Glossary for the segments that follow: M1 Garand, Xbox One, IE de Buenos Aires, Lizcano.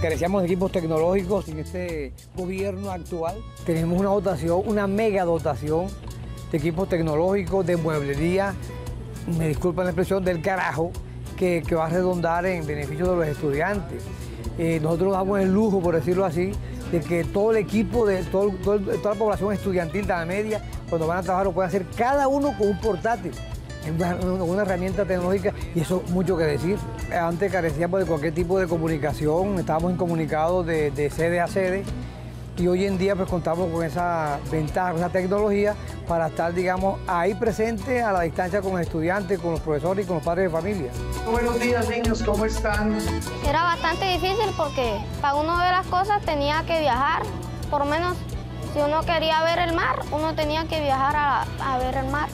Carecíamos de equipos tecnológicos en este gobierno actual. Tenemos una dotación, una mega dotación de equipos tecnológicos, de mueblería, me disculpan la expresión, del carajo, que va a redundar en beneficio de los estudiantes. Nosotros damos el lujo, por decirlo así, de que todo el equipo, de toda la población estudiantil de la media, cuando van a trabajar lo pueden hacer cada uno con un portátil, una herramienta tecnológica, y eso mucho que decir. Antes carecíamos de cualquier tipo de comunicación, estábamos incomunicados de sede a sede, y hoy en día pues contamos con esa ventaja, esa tecnología para estar, digamos, ahí presente a la distancia con los estudiantes, con los profesores y con los padres de familia. Buenos días, niños, ¿cómo están? Era bastante difícil porque para uno ver las cosas tenía que viajar, por menos si uno quería ver el mar, uno tenía que viajar a ver el mar.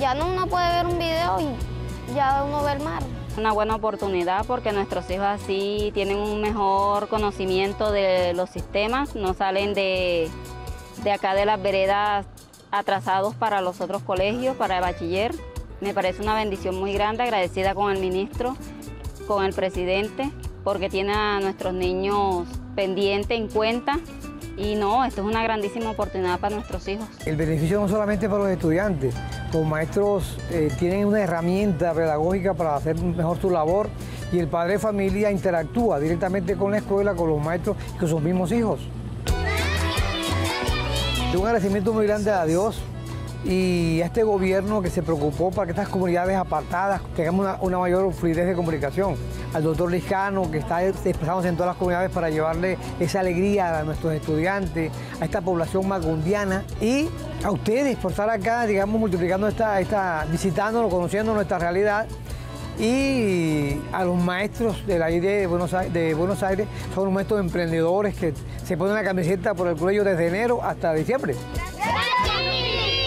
Ya no uno puede ver un video y ya uno ve el mar. Una buena oportunidad porque nuestros hijos así tienen un mejor conocimiento de los sistemas, no salen de acá de las veredas atrasados para los otros colegios, para el bachiller. Me parece una bendición muy grande, agradecida con el ministro, con el presidente, porque tiene a nuestros niños pendiente, en cuenta. Y no, esto es una grandísima oportunidad para nuestros hijos. El beneficio no solamente para los estudiantes, los maestros tienen una herramienta pedagógica para hacer mejor su labor y el padre de familia interactúa directamente con la escuela, con los maestros y con sus mismos hijos. Un agradecimiento muy grande a Dios y a este gobierno que se preocupó para que estas comunidades apartadas tengamos una mayor fluidez de comunicación. Al doctor Lizcano, que está expresándose en todas las comunidades para llevarle esa alegría a nuestros estudiantes, a esta población magundiana y a ustedes por estar acá, digamos, multiplicando visitándonos, conociendo nuestra realidad. Y a los maestros de la IE de Buenos Aires, son los maestros emprendedores que se ponen la camiseta por el cuello desde enero hasta diciembre. ¡Gracias!